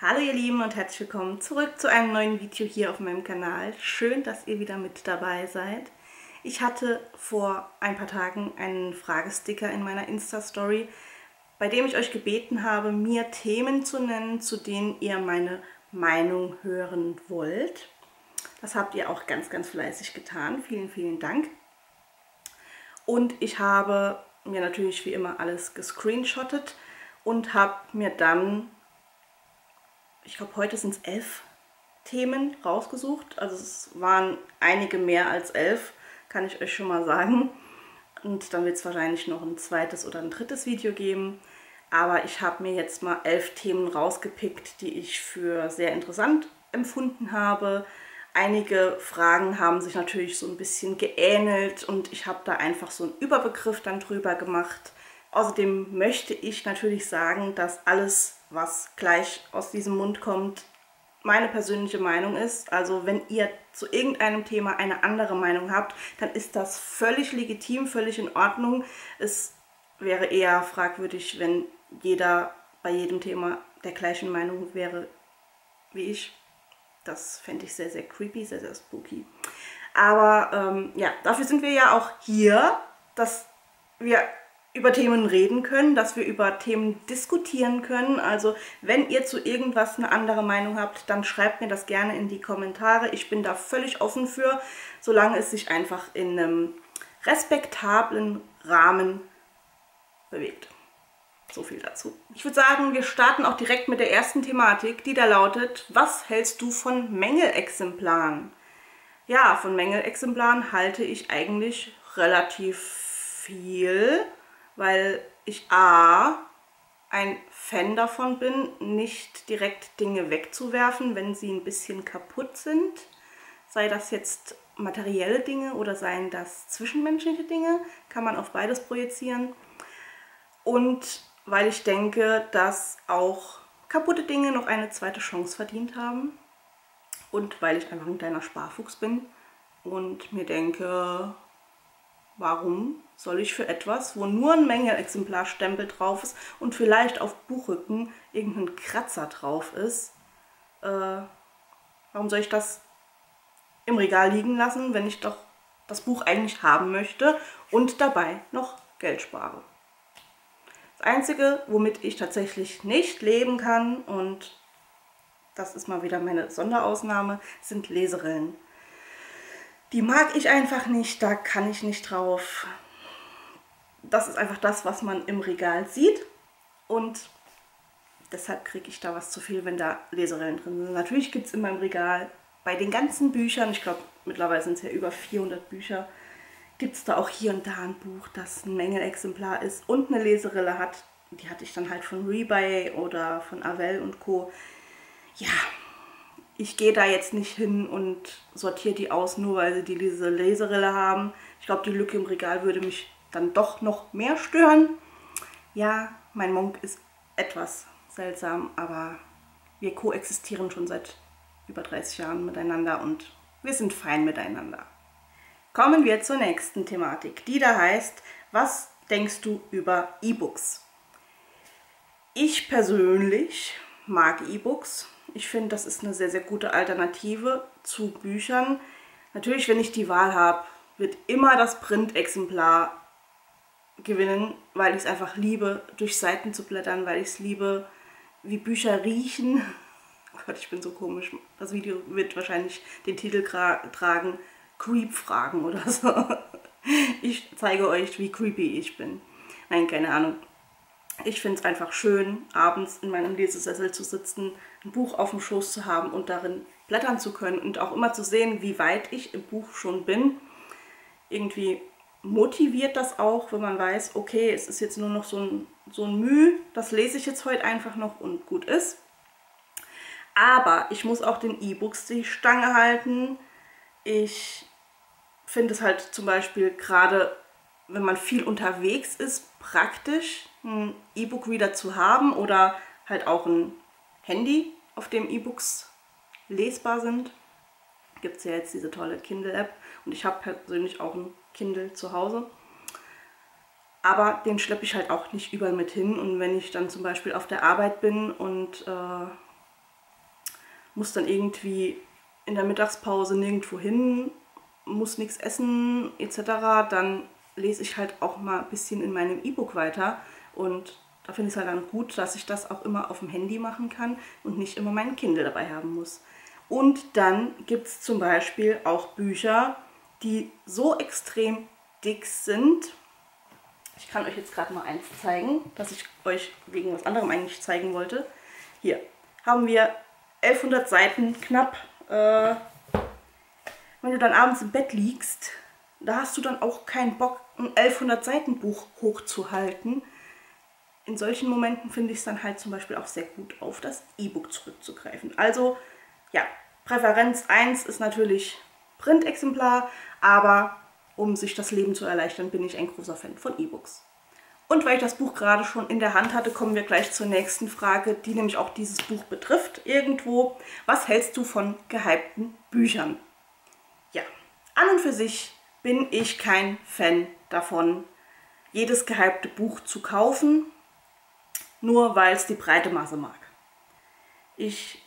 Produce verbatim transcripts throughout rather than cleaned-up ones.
Hallo ihr Lieben und herzlich willkommen zurück zu einem neuen Video hier auf meinem Kanal. Schön, dass ihr wieder mit dabei seid. Ich hatte vor ein paar Tagen einen Fragesticker in meiner Insta-Story, bei dem ich euch gebeten habe, mir Themen zu nennen, zu denen ihr meine Meinung hören wollt. Das habt ihr auch ganz, ganz fleißig getan. Vielen, vielen Dank. Und ich habe mir natürlich wie immer alles gescreenshottet und habe mir dann, ich glaube heute sind es elf Themen rausgesucht. Also es waren einige mehr als elf, kann ich euch schon mal sagen. Und dann wird es wahrscheinlich noch ein zweites oder ein drittes Video geben. Aber ich habe mir jetzt mal elf Themen rausgepickt, die ich für sehr interessant empfunden habe. Einige Fragen haben sich natürlich so ein bisschen geähnelt und ich habe da einfach so einen Überbegriff dann drüber gemacht. Außerdem möchte ich natürlich sagen, dass alles, was gleich aus diesem Mund kommt, meine persönliche Meinung ist. Also wenn ihr zu irgendeinem Thema eine andere Meinung habt, dann ist das völlig legitim, völlig in Ordnung. Es wäre eher fragwürdig, wenn jeder bei jedem Thema der gleichen Meinung wäre wie ich. Das fände ich sehr, sehr creepy, sehr, sehr spooky. Aber ähm, ja, dafür sind wir ja auch hier, dass wir über Themen reden können, dass wir über Themen diskutieren können. Also wenn ihr zu irgendwas eine andere Meinung habt, dann schreibt mir das gerne in die Kommentare. Ich bin da völlig offen für, solange es sich einfach in einem respektablen Rahmen bewegt. So viel dazu. Ich würde sagen, wir starten auch direkt mit der ersten Thematik, die da lautet: Was hältst du von Mängelexemplaren? Ja, von Mängelexemplaren halte ich eigentlich relativ viel, weil ich a. ein Fan davon bin, nicht direkt Dinge wegzuwerfen, wenn sie ein bisschen kaputt sind. Sei das jetzt materielle Dinge oder seien das zwischenmenschliche Dinge, kann man auf beides projizieren. Und weil ich denke, dass auch kaputte Dinge noch eine zweite Chance verdient haben. Und weil ich einfach ein kleiner Sparfuchs bin und mir denke, warum soll ich für etwas, wo nur ein Mängelexemplarstempel drauf ist und vielleicht auf Buchrücken irgendein Kratzer drauf ist, äh, warum soll ich das im Regal liegen lassen, wenn ich doch das Buch eigentlich haben möchte und dabei noch Geld spare? Das Einzige, womit ich tatsächlich nicht leben kann, und das ist mal wieder meine Sonderausnahme, sind Leserillen. Die mag ich einfach nicht, da kann ich nicht drauf. Das ist einfach das, was man im Regal sieht, und deshalb kriege ich da was zu viel, wenn da Leserillen drin sind. Natürlich gibt es in meinem Regal bei den ganzen Büchern, ich glaube mittlerweile sind es ja über vierhundert Bücher, gibt es da auch hier und da ein Buch, das ein Mängelexemplar ist und eine Leserille hat. Die hatte ich dann halt von Rebuy oder von Avel und Co. Ja, ich gehe da jetzt nicht hin und sortiere die aus, nur weil sie die diese Leserille haben. Ich glaube, die Lücke im Regal würde mich dann doch noch mehr stören. Ja, mein Monk ist etwas seltsam, aber wir koexistieren schon seit über dreißig Jahren miteinander und wir sind fein miteinander. Kommen wir zur nächsten Thematik, die da heißt: Was denkst du über E-Books? Ich persönlich mag E-Books. Ich finde, das ist eine sehr, sehr gute Alternative zu Büchern. Natürlich, wenn ich die Wahl habe, wird immer das Printexemplar gewinnen, weil ich es einfach liebe, durch Seiten zu blättern, weil ich es liebe, wie Bücher riechen. Oh Gott, ich bin so komisch. Das Video wird wahrscheinlich den Titel tragen: Creep-Fragen oder so. Ich zeige euch, wie creepy ich bin. Nein, keine Ahnung. Ich finde es einfach schön, abends in meinem Lesesessel zu sitzen, ein Buch auf dem Schoß zu haben und darin blättern zu können und auch immer zu sehen, wie weit ich im Buch schon bin. Irgendwie motiviert das auch, wenn man weiß, okay, es ist jetzt nur noch so ein, so ein Müh, das lese ich jetzt heute einfach noch und gut ist. Aber ich muss auch den E-Books die Stange halten. Ich finde es halt zum Beispiel gerade, wenn man viel unterwegs ist, praktisch, einen E-Book-Reader zu haben oder halt auch ein Handy, auf dem E-Books lesbar sind. Gibt es ja jetzt diese tolle Kindle-App und ich habe persönlich auch ein Kindle zu Hause. Aber den schleppe ich halt auch nicht überall mit hin, und wenn ich dann zum Beispiel auf der Arbeit bin und äh, muss dann irgendwie in der Mittagspause nirgendwo hin, muss nichts essen et cetera, dann lese ich halt auch mal ein bisschen in meinem E-Book weiter. Und da finde ich es halt dann gut, dass ich das auch immer auf dem Handy machen kann und nicht immer meinen Kindle dabei haben muss. Und dann gibt es zum Beispiel auch Bücher, die so extrem dick sind. Ich kann euch jetzt gerade mal eins zeigen, das ich euch wegen was anderem eigentlich zeigen wollte. Hier haben wir elfhundert Seiten knapp. Äh, wenn du dann abends im Bett liegst, da hast du dann auch keinen Bock, ein elfhundert Seiten Buch hochzuhalten. In solchen Momenten finde ich es dann halt zum Beispiel auch sehr gut, auf das E-Book zurückzugreifen. Also ja, Präferenz eins ist natürlich Printexemplar, aber um sich das Leben zu erleichtern, bin ich ein großer Fan von E-Books. Und weil ich das Buch gerade schon in der Hand hatte, kommen wir gleich zur nächsten Frage, die nämlich auch dieses Buch betrifft irgendwo. Was hältst du von gehypten Büchern? Ja, an und für sich bin ich kein Fan davon, jedes gehypte Buch zu kaufen, nur weil es die breite Masse mag. Ich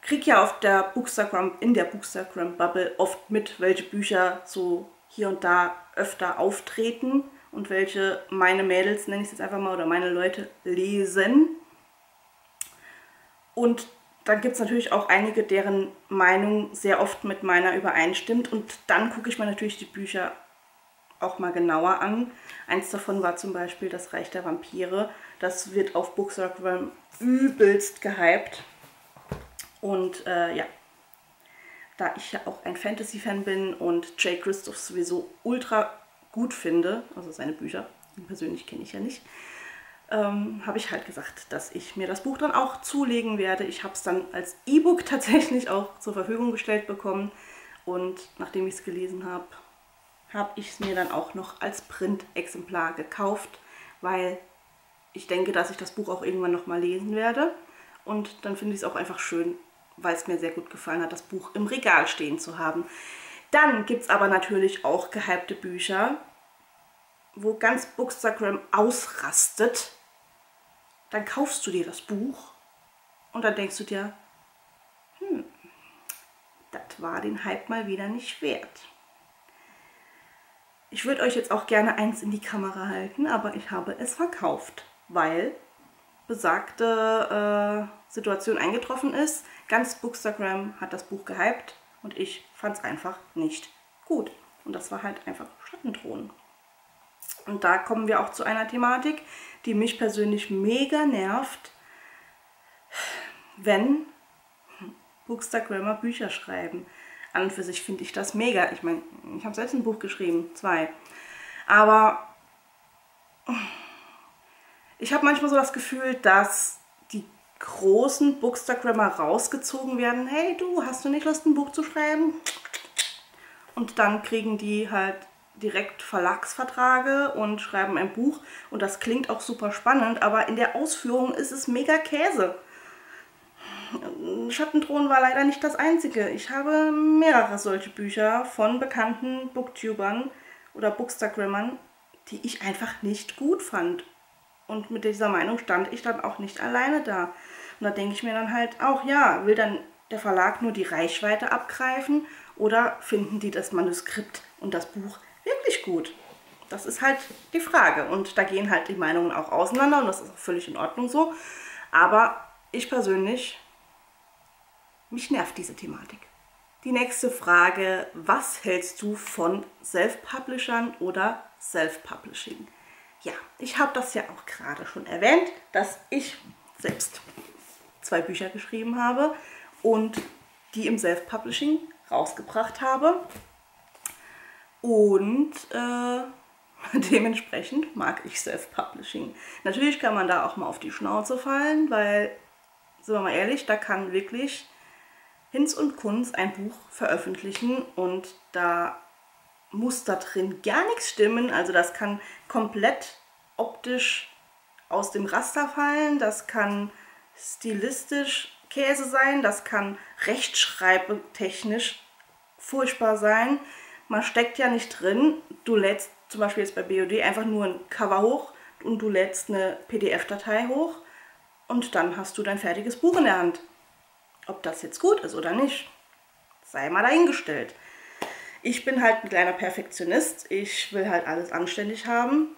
kriege ja auf der Bookstagram, in der Bookstagram-Bubble oft mit, welche Bücher so hier und da öfter auftreten und welche meine Mädels, nenne ich es jetzt einfach mal, oder meine Leute lesen. Und dann gibt es natürlich auch einige, deren Meinung sehr oft mit meiner übereinstimmt. Und dann gucke ich mir natürlich die Bücher auch mal genauer an. Eins davon war zum Beispiel Das Reich der Vampire. Das wird auf Bookstagram übelst gehypt. Und äh, ja, da ich ja auch ein Fantasy-Fan bin und Jay Kristoff sowieso ultra gut finde, also seine Bücher, persönlich kenne ich ja nicht, ähm, habe ich halt gesagt, dass ich mir das Buch dann auch zulegen werde. Ich habe es dann als E-Book tatsächlich auch zur Verfügung gestellt bekommen und nachdem ich es gelesen habe, habe ich es mir dann auch noch als Printexemplar gekauft, weil ich denke, dass ich das Buch auch irgendwann nochmal lesen werde. Und dann finde ich es auch einfach schön, weil es mir sehr gut gefallen hat, das Buch im Regal stehen zu haben. Dann gibt es aber natürlich auch gehypte Bücher, wo ganz Bookstagram ausrastet. Dann kaufst du dir das Buch und dann denkst du dir, hm, das war den Hype mal wieder nicht wert. Ich würde euch jetzt auch gerne eins in die Kamera halten, aber ich habe es verkauft, weil besagte äh, Situation eingetroffen ist. Ganz Bookstagram hat das Buch gehypt und ich fand es einfach nicht gut. Und das war halt einfach Schattendrohnen. Und da kommen wir auch zu einer Thematik, die mich persönlich mega nervt, wenn Bookstagrammer Bücher schreiben. An und für sich finde ich das mega. Ich meine, ich habe selbst ein Buch geschrieben, zwei. Aber ich habe manchmal so das Gefühl, dass die großen Bookstagrammer rausgezogen werden. Hey, du, hast du nicht Lust, ein Buch zu schreiben? Und dann kriegen die halt direkt Verlagsverträge und schreiben ein Buch. Und das klingt auch super spannend, aber in der Ausführung ist es mega Käse. Schattendrohnen war leider nicht das einzige. Ich habe mehrere solche Bücher von bekannten Booktubern oder Bookstagrammern, die ich einfach nicht gut fand. Und mit dieser Meinung stand ich dann auch nicht alleine da. Und da denke ich mir dann halt auch, ja, will dann der Verlag nur die Reichweite abgreifen oder finden die das Manuskript und das Buch wirklich gut? Das ist halt die Frage. Und da gehen halt die Meinungen auch auseinander und das ist auch völlig in Ordnung so. Aber ich persönlich, mich nervt diese Thematik. Die nächste Frage, was hältst du von Self-Publishern oder Self-Publishing? Ja, ich habe das ja auch gerade schon erwähnt, dass ich selbst zwei Bücher geschrieben habe und die im Self-Publishing rausgebracht habe. Und äh, dementsprechend mag ich Self-Publishing. Natürlich kann man da auch mal auf die Schnauze fallen, weil, sind wir mal ehrlich, da kann wirklich Hinz und Kunz ein Buch veröffentlichen und da muss da drin gar nichts stimmen, also das kann komplett optisch aus dem Raster fallen, das kann stilistisch Käse sein, das kann rechtschreibtechnisch furchtbar sein. Man steckt ja nicht drin, du lädst zum Beispiel jetzt bei B O D einfach nur ein Cover hoch und du lädst eine P D F-Datei hoch und dann hast du dein fertiges Buch in der Hand. Ob das jetzt gut ist oder nicht, sei mal dahingestellt. Ich bin halt ein kleiner Perfektionist. Ich will halt alles anständig haben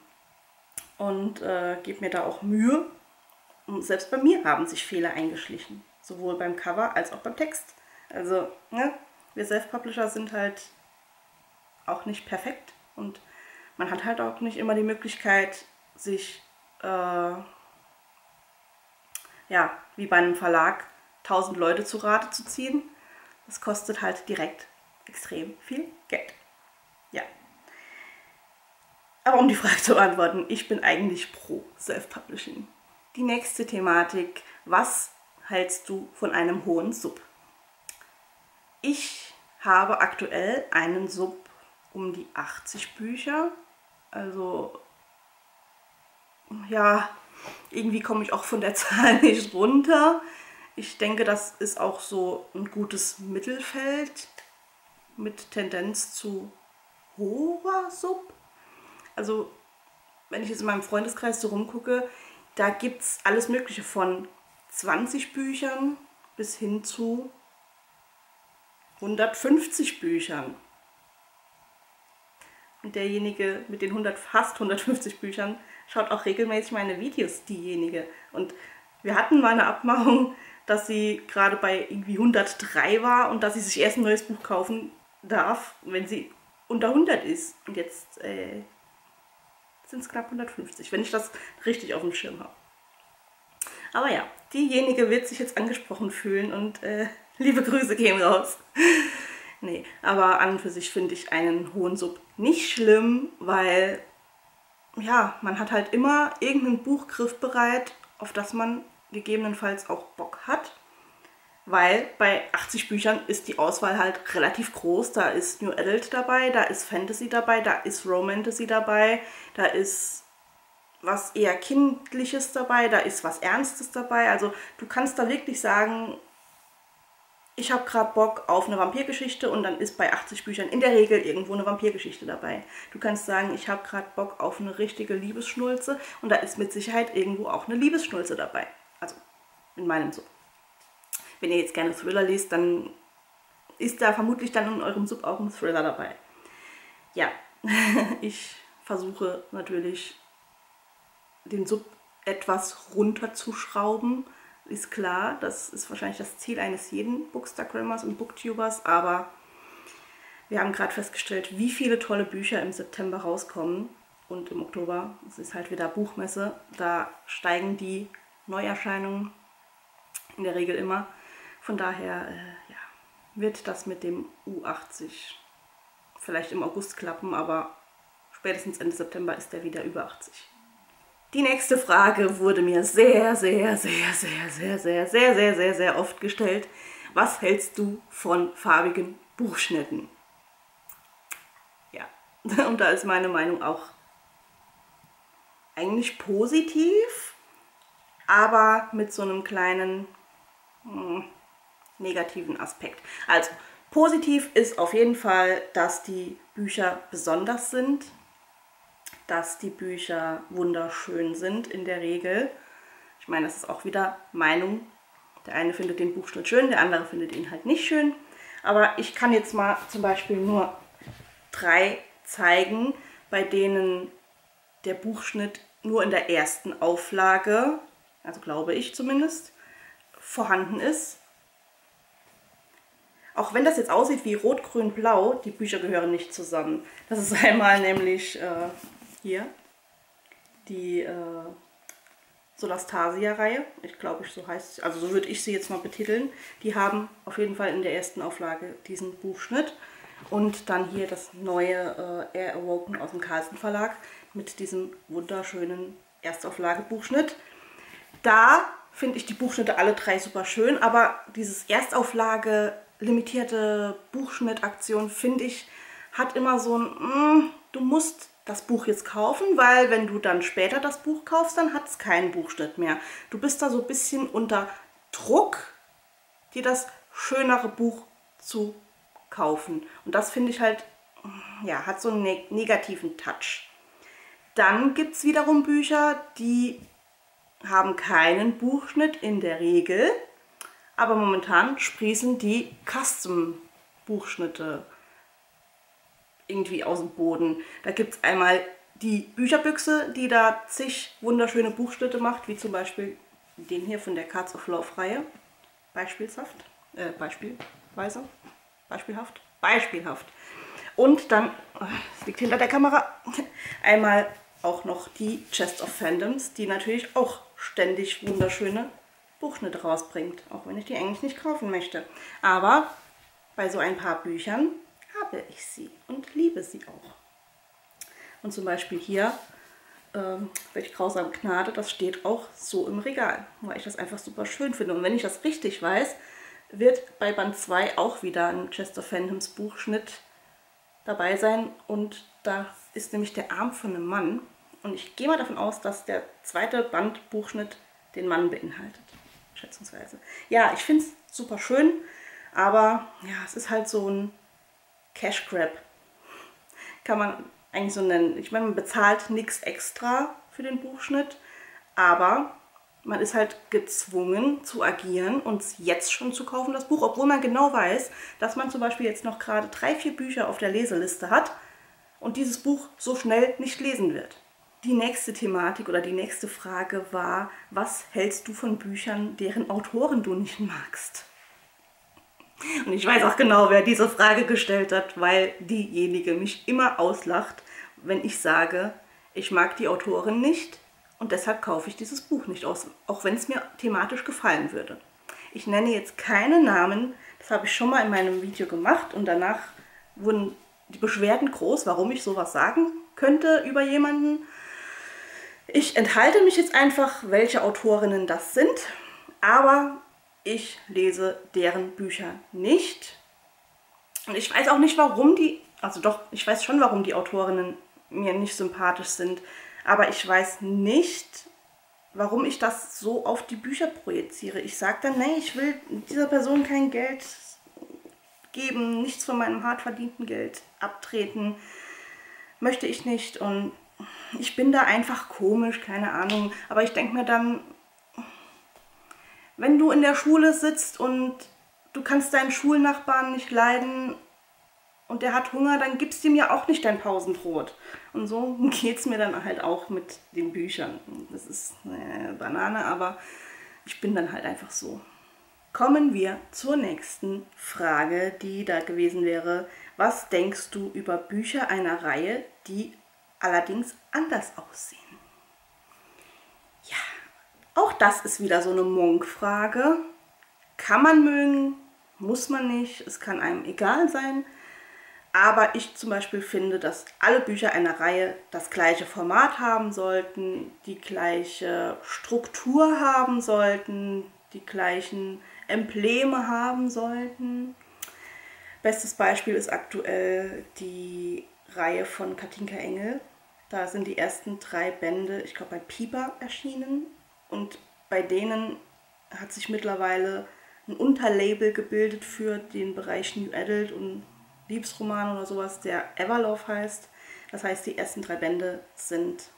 und äh, gebe mir da auch Mühe. Und selbst bei mir haben sich Fehler eingeschlichen. Sowohl beim Cover als auch beim Text. Also, ne, wir Self-Publisher sind halt auch nicht perfekt. Und man hat halt auch nicht immer die Möglichkeit, sich, äh, ja, wie bei einem Verlag, tausend Leute zu Rate zu ziehen. Das kostet halt direkt extrem viel Geld. Ja. Aber um die Frage zu beantworten, ich bin eigentlich pro Self-Publishing. Die nächste Thematik, was hältst du von einem hohen Sub? Ich habe aktuell einen Sub um die achtzig Bücher. Also, ja, irgendwie komme ich auch von der Zahl nicht runter. Ich denke, das ist auch so ein gutes Mittelfeld mit Tendenz zu hoher Sub. Also, wenn ich jetzt in meinem Freundeskreis so rumgucke, da gibt es alles Mögliche von zwanzig Büchern bis hin zu hundertfünfzig Büchern. Und derjenige mit den hundert, fast hundertfünfzig Büchern schaut auch regelmäßig meine Videos, diejenige. Und wir hatten mal eine Abmachung, dass sie gerade bei irgendwie hundertdrei war und dass sie sich erst ein neues Buch kaufen darf, wenn sie unter hundert ist. Und jetzt äh, sind es knapp hundertfünfzig, wenn ich das richtig auf dem Schirm habe. Aber ja, diejenige wird sich jetzt angesprochen fühlen und äh, liebe Grüße gehen raus. Nee, aber an und für sich finde ich einen hohen Sub nicht schlimm, weil ja, man hat halt immer irgendeinen Buch griffbereit, auf das man gegebenenfalls auch Bock hat, weil bei achtzig Büchern ist die Auswahl halt relativ groß. Da ist New Adult dabei, da ist Fantasy dabei, da ist Romantasy dabei, da ist was eher Kindliches dabei, da ist was Ernstes dabei. Also du kannst da wirklich sagen, ich habe gerade Bock auf eine Vampirgeschichte und dann ist bei achtzig Büchern in der Regel irgendwo eine Vampirgeschichte dabei. Du kannst sagen, ich habe gerade Bock auf eine richtige Liebesschnulze und da ist mit Sicherheit irgendwo auch eine Liebesschnulze dabei. Also in meinem Sub. Wenn ihr jetzt gerne Thriller liest, dann ist da vermutlich dann in eurem Sub auch ein Thriller dabei. Ja, ich versuche natürlich den Sub etwas runterzuschrauben. Ist klar, das ist wahrscheinlich das Ziel eines jeden Bookstagrammers und Booktubers, aber wir haben gerade festgestellt, wie viele tolle Bücher im September rauskommen und im Oktober. Es ist halt wieder Buchmesse, da steigen die Neuerscheinungen in der Regel immer. Von daher äh, ja, wird das mit dem U achtzig vielleicht im August klappen, aber spätestens Ende September ist der wieder über achtzig. Die nächste Frage wurde mir sehr, sehr, sehr, sehr, sehr, sehr, sehr, sehr, sehr, sehr oft gestellt. Was hältst du von farbigen Buchschnitten? Ja, und da ist meine Meinung auch eigentlich positiv, aber mit so einem kleinen mh, negativen Aspekt. Also positiv ist auf jeden Fall, dass die Bücher besonders sind, dass die Bücher wunderschön sind in der Regel. Ich meine, das ist auch wieder Meinung. Der eine findet den Buchschnitt schön, der andere findet ihn halt nicht schön. Aber ich kann jetzt mal zum Beispiel nur drei zeigen, bei denen der Buchschnitt nur in der ersten Auflage, also glaube ich zumindest, vorhanden ist. Auch wenn das jetzt aussieht wie Rot, Grün, Blau, die Bücher gehören nicht zusammen. Das ist einmal nämlich äh, hier die äh, Solastasia-Reihe. Ich glaube, ich so heißt sie. Also so würde ich sie jetzt mal betiteln. Die haben auf jeden Fall in der ersten Auflage diesen Buchschnitt. Und dann hier das neue äh, Air Awoken aus dem Carlsen Verlag mit diesem wunderschönen Erstauflage-Buchschnitt. Da finde ich die Buchschnitte alle drei super schön, aber dieses Erstauflage-limitierte Buchschnittaktion, finde ich, hat immer so ein, mm, du musst das Buch jetzt kaufen, weil wenn du dann später das Buch kaufst, dann hat es keinen Buchschnitt mehr. Du bist da so ein bisschen unter Druck, dir das schönere Buch zu kaufen. Und das finde ich halt, ja, hat so einen neg- negativen Touch. Dann gibt es wiederum Bücher, die haben keinen Buchschnitt in der Regel, aber momentan sprießen die Custom-Buchschnitte irgendwie aus dem Boden. Da gibt es einmal die Bücherbüchse, die da zig wunderschöne Buchschnitte macht, wie zum Beispiel den hier von der Cards of Love-Reihe. Beispielshaft, äh, beispielweise, beispielhaft, beispielhaft. Und dann, es liegt hinter der Kamera, einmal auch noch die Chest of Fandoms, die natürlich auch ständig wunderschöne Buchschnitte rausbringt, auch wenn ich die eigentlich nicht kaufen möchte. Aber bei so ein paar Büchern habe ich sie und liebe sie auch. Und zum Beispiel hier, ähm, Welch grausame Gnade, das steht auch so im Regal, weil ich das einfach super schön finde. Und wenn ich das richtig weiß, wird bei Band zwei auch wieder ein Chest of Fandoms Buchschnitt dabei sein. Und da ist nämlich der Arm von einem Mann. Und ich gehe mal davon aus, dass der zweite Band Buchschnitt den Mann beinhaltet, schätzungsweise. Ja, ich finde es super schön, aber ja, es ist halt so ein Cash Grab, kann man eigentlich so nennen. Ich meine, man bezahlt nichts extra für den Buchschnitt, aber man ist halt gezwungen zu agieren und jetzt schon zu kaufen das Buch, obwohl man genau weiß, dass man zum Beispiel jetzt noch gerade drei, vier Bücher auf der Leseliste hat und dieses Buch so schnell nicht lesen wird. Die nächste Thematik oder die nächste Frage war, was hältst du von Büchern, deren Autoren du nicht magst? Und ich weiß auch genau, wer diese Frage gestellt hat, weil diejenige mich immer auslacht, wenn ich sage, ich mag die Autorin nicht und deshalb kaufe ich dieses Buch nicht aus, auch wenn es mir thematisch gefallen würde. Ich nenne jetzt keine Namen, das habe ich schon mal in meinem Video gemacht und danach wurden die Beschwerden groß, warum ich sowas sagen könnte über jemanden. Ich enthalte mich jetzt einfach, welche Autorinnen das sind, aber ich lese deren Bücher nicht. Und ich weiß auch nicht, warum die, also doch, ich weiß schon, warum die Autorinnen mir nicht sympathisch sind, aber ich weiß nicht, warum ich das so auf die Bücher projiziere. Ich sage dann, nee, ich will dieser Person kein Geld geben, nichts von meinem hart verdienten Geld abtreten, möchte ich nicht und ich bin da einfach komisch, keine Ahnung. Aber ich denke mir dann, wenn du in der Schule sitzt und du kannst deinen Schulnachbarn nicht leiden und der hat Hunger, dann gibst du ihm ja auch nicht dein Pausenbrot. Und so geht es mir dann halt auch mit den Büchern. Das ist eine Banane, aber ich bin dann halt einfach so. Kommen wir zur nächsten Frage, die da gewesen wäre. Was denkst du über Bücher einer Reihe, die allerdings anders aussehen? Ja, auch das ist wieder so eine Monk-Frage. Kann man mögen, muss man nicht, es kann einem egal sein. Aber ich zum Beispiel finde, dass alle Bücher einer Reihe das gleiche Format haben sollten, die gleiche Struktur haben sollten, die gleichen Embleme haben sollten. Bestes Beispiel ist aktuell die Reihe von Katinka Engel. Da sind die ersten drei Bände, ich glaube, bei Piper erschienen. Und bei denen hat sich mittlerweile ein Unterlabel gebildet für den Bereich New Adult und Liebesroman oder sowas, der Everlove heißt. Das heißt, die ersten drei Bände sind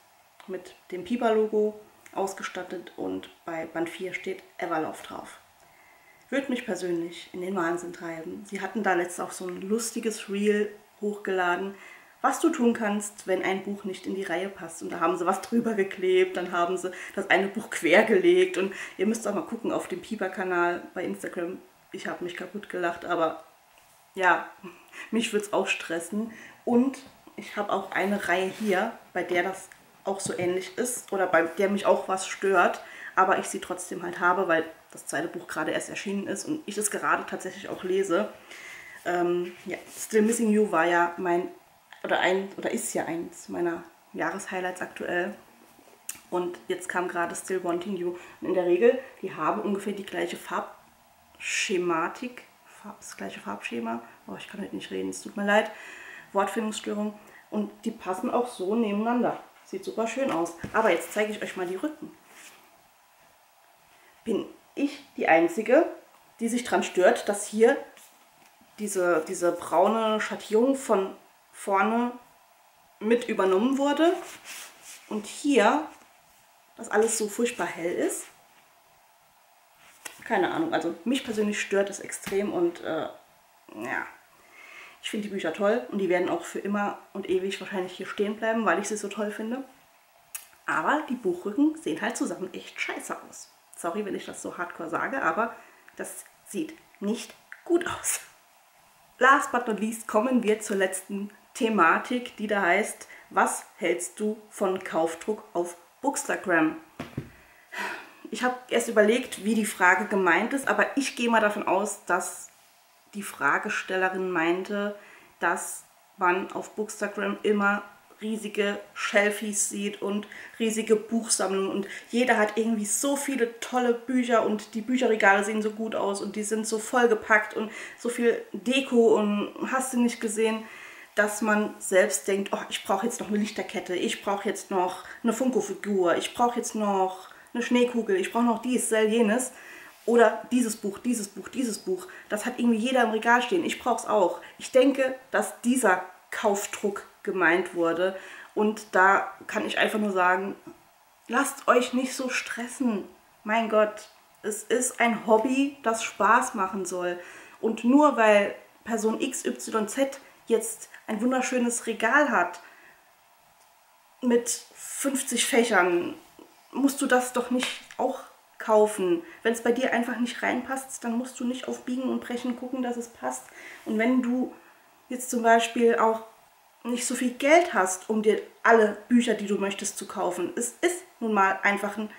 mit dem Piper-Logo ausgestattet und bei Band vier steht Everlove drauf. Würde mich persönlich in den Wahnsinn treiben. Sie hatten da letztens auch so ein lustiges Reel hochgeladen, was du tun kannst, wenn ein Buch nicht in die Reihe passt. Und da haben sie was drüber geklebt, dann haben sie das eine Buch quergelegt. Und ihr müsst auch mal gucken auf dem Piper-Kanal bei Instagram. Ich habe mich kaputt gelacht, aber ja, mich würde es auch stressen. Und ich habe auch eine Reihe hier, bei der das auch so ähnlich ist oder bei der mich auch was stört, aber ich sie trotzdem halt habe, weil das zweite Buch gerade erst erschienen ist und ich es gerade tatsächlich auch lese. Ähm, ja, Still Missing You war ja mein, oder ein, oder ist ja eins meiner Jahreshighlights aktuell. Und jetzt kam gerade Still Wanting You. Und in der Regel, die haben ungefähr die gleiche Farbschematik, Farb, das gleiche Farbschema. Oh, ich kann heute nicht reden, es tut mir leid. Wortfindungsstörung. Und die passen auch so nebeneinander. Sieht super schön aus. Aber jetzt zeige ich euch mal die Rücken. Bin ich die Einzige, die sich daran stört, dass hier diese, diese braune Schattierung von vorne mit übernommen wurde und hier, dass alles so furchtbar hell ist? Keine Ahnung, also mich persönlich stört das extrem und äh, ja, ich finde die Bücher toll und die werden auch für immer und ewig wahrscheinlich hier stehen bleiben, weil ich sie so toll finde. Aber die Buchrücken sehen halt zusammen echt scheiße aus. Sorry, wenn ich das so hardcore sage, aber das sieht nicht gut aus. Last but not least kommen wir zur letzten Thematik, die da heißt, was hältst du von Kaufdruck auf Bookstagram? Ich habe erst überlegt, wie die Frage gemeint ist, aber ich gehe mal davon aus, dass die Fragestellerin meinte, dass man auf Bookstagram immer riesige Shelfies sieht und riesige Buchsammlungen und jeder hat irgendwie so viele tolle Bücher und die Bücherregale sehen so gut aus und die sind so vollgepackt und so viel Deko und hast du nicht gesehen, dass man selbst denkt, oh, ich brauche jetzt noch eine Lichterkette, ich brauche jetzt noch eine Funko-Figur, ich brauche jetzt noch eine Schneekugel, ich brauche noch dies, jenes oder dieses Buch, dieses Buch, dieses Buch. Das hat irgendwie jeder im Regal stehen, ich brauche es auch. Ich denke, dass dieser Kaufdruck gemeint wurde und da kann ich einfach nur sagen, lasst euch nicht so stressen. Mein Gott, es ist ein Hobby, das Spaß machen soll und nur weil Person X Y Z jetzt ein wunderschönes Regal hat mit fünfzig Fächern, musst du das doch nicht auch kaufen. Wenn es bei dir einfach nicht reinpasst, dann musst du nicht auf Biegen und Brechen gucken, dass es passt. Und wenn du jetzt zum Beispiel auch nicht so viel Geld hast, um dir alle Bücher, die du möchtest, zu kaufen, es ist nun mal einfach ein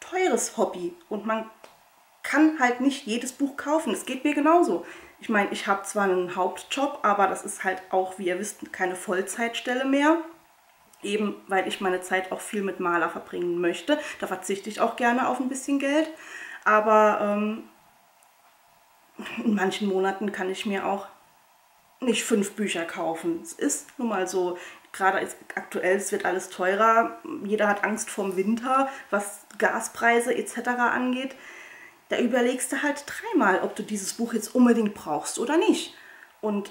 teures Hobby und man kann halt nicht jedes Buch kaufen. Es geht mir genauso. Ich meine, ich habe zwar einen Hauptjob, aber das ist halt auch, wie ihr wisst, keine Vollzeitstelle mehr. Eben, weil ich meine Zeit auch viel mit Maler verbringen möchte. Da verzichte ich auch gerne auf ein bisschen Geld. Aber ähm, in manchen Monaten kann ich mir auch nicht fünf Bücher kaufen. Es ist nun mal so, gerade jetzt aktuell, es wird alles teurer. Jeder hat Angst vorm Winter, was Gaspreise et cetera angeht. Da überlegst du halt dreimal, ob du dieses Buch jetzt unbedingt brauchst oder nicht. Und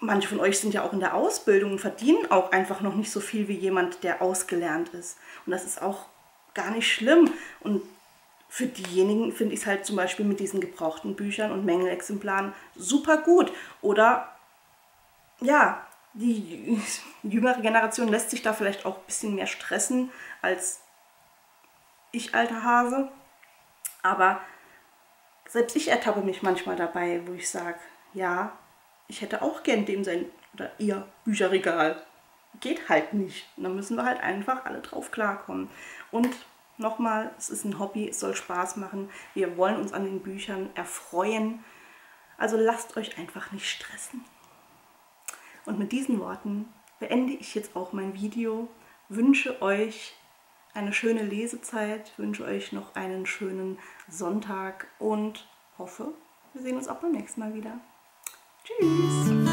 manche von euch sind ja auch in der Ausbildung und verdienen auch einfach noch nicht so viel wie jemand, der ausgelernt ist. Und das ist auch gar nicht schlimm. Und für diejenigen finde ich es halt zum Beispiel mit diesen gebrauchten Büchern und Mängelexemplaren super gut. Oder ja, die jüngere Generation lässt sich da vielleicht auch ein bisschen mehr stressen als ich, alter Hase. Aber selbst ich ertappe mich manchmal dabei, wo ich sage, ja, ich hätte auch gern dem sein oder ihr Bücherregal. Geht halt nicht. Und da müssen wir halt einfach alle drauf klarkommen. Und nochmal, es ist ein Hobby, es soll Spaß machen. Wir wollen uns an den Büchern erfreuen. Also lasst euch einfach nicht stressen. Und mit diesen Worten beende ich jetzt auch mein Video. Wünsche euch eine schöne Lesezeit, wünsche euch noch einen schönen Sonntag und hoffe, wir sehen uns auch beim nächsten Mal wieder. Tschüss!